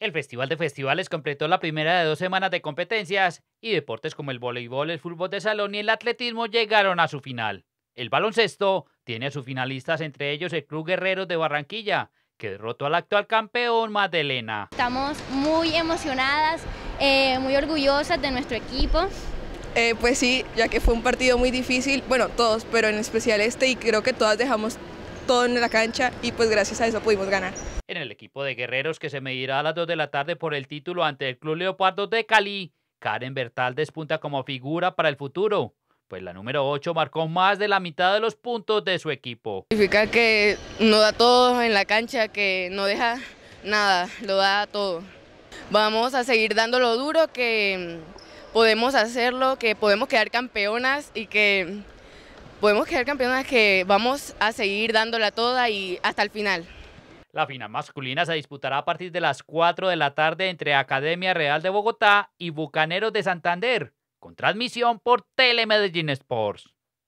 El Festival de Festivales completó la primera de 2 semanas de competencias y deportes como el voleibol, el fútbol de salón y el atletismo llegaron a su final. El baloncesto tiene a sus finalistas, entre ellos el Club Guerreros de Barranquilla, que derrotó al actual campeón Magdalena. Estamos muy emocionadas, muy orgullosas de nuestro equipo. Pues sí, ya que fue un partido muy difícil, bueno, todos, pero en especial este, y creo que todas dejamos todo en la cancha y pues gracias a eso pudimos ganar. En el equipo de guerreros, que se medirá a las 2 de la tarde por el título ante el Club Leopardo de Cali, Karen Bertal despunta como figura para el futuro, pues la número 8 marcó más de la mitad de los puntos de su equipo. Significa que no da todo en la cancha, que no deja nada, lo da todo. Vamos a seguir dando lo duro, que podemos hacerlo, que podemos quedar campeonas y que podemos quedar campeonas, que vamos a seguir dándola toda y hasta el final. La final masculina se disputará a partir de las 4 de la tarde entre Academia Real de Bogotá y Bucaneros de Santander, con transmisión por Telemedellín Sports.